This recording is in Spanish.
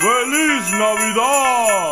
¡Feliz Navidad!